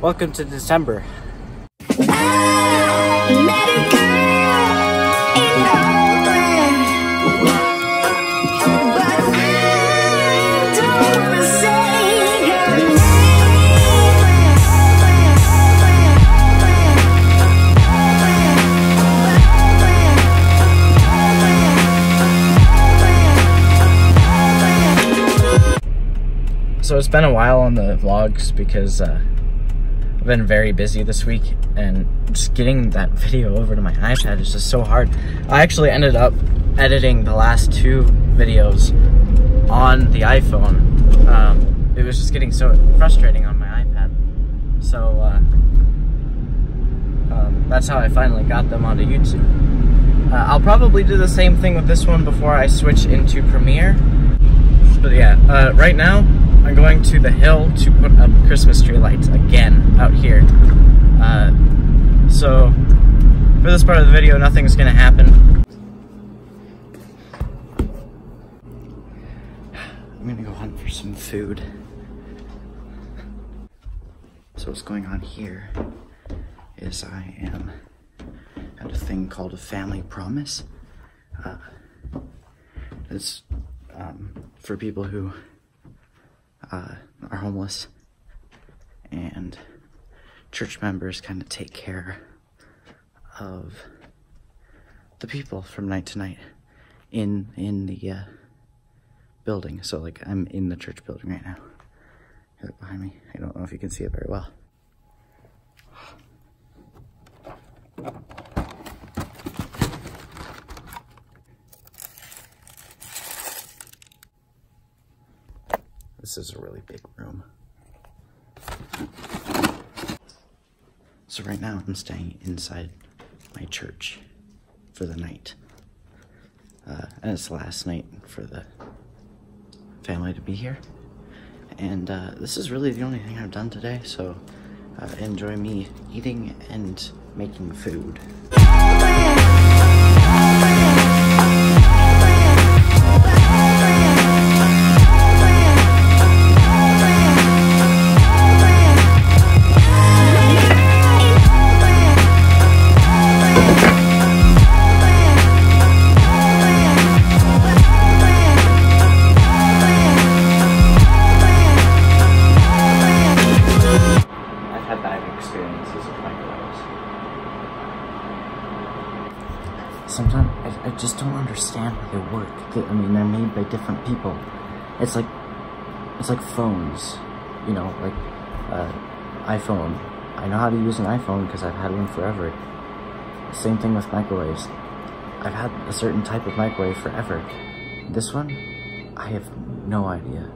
Welcome to December. So it's been a while on the vlogs because I've been very busy this week, and just getting that video over to my iPad is just so hard. I actually ended up editing the last two videos on the iPhone. It was just getting so frustrating on my iPad. So that's how I finally got them onto YouTube. I'll probably do the same thing with this one before I switch into Premiere. But yeah, right now, I'm going to the hill to put up Christmas tree lights again out here. So for this part of the video, nothing's gonna happen. I'm gonna go hunt for some food. So what's going on here is I am at a thing called a family promise. It's for people who are homeless, and church members kind of take care of the people from night to night in the building. So like I'm in the church building right now. Look behind me. I don't know if you can see it very well. This is a really big room. So right now I'm staying inside my church for the night. And it's the last night for the family to be here. And this is really the only thing I've done today, so enjoy me eating and making food. Sometimes I just don't understand how they work. I mean, they're made by different people. It's like phones, you know, like iPhone. I know how to use an iPhone because I've had one forever. Same thing with microwaves. I've had a certain type of microwave forever. This one, I have no idea.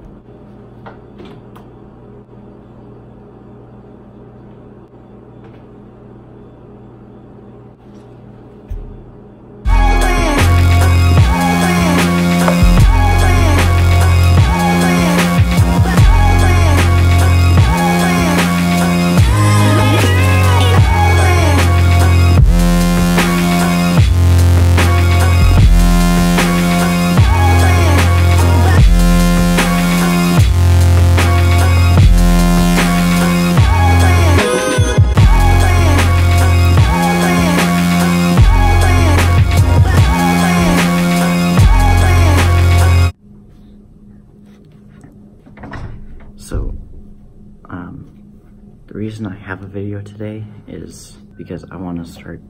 The reason I have a video today is because I want to start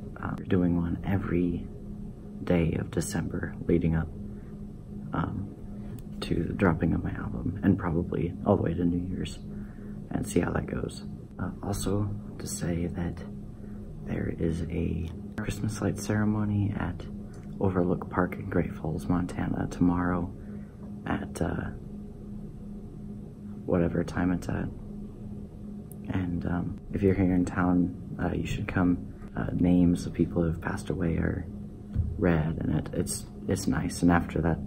doing one every day of December leading up to the dropping of my album, and probably all the way to New Year's, and see how that goes. Also to say that there is a Christmas light ceremony at Overlook Park in Great Falls, Montana tomorrow at whatever time it's at. And if you're here in town, you should come. Names of people who have passed away are read, and it's nice. And after that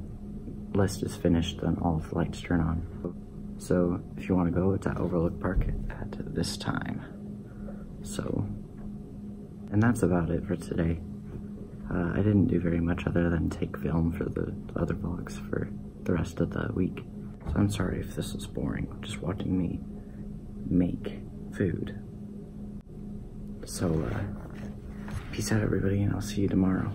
list is finished, then all of the lights turn on. So if you want to go, it's at Overlook Park at this time. So, and that's about it for today. I didn't do very much other than take film for the other vlogs for the rest of the week. So I'm sorry if this is boring, just watching me make food. So peace out, everybody, and I'll see you tomorrow.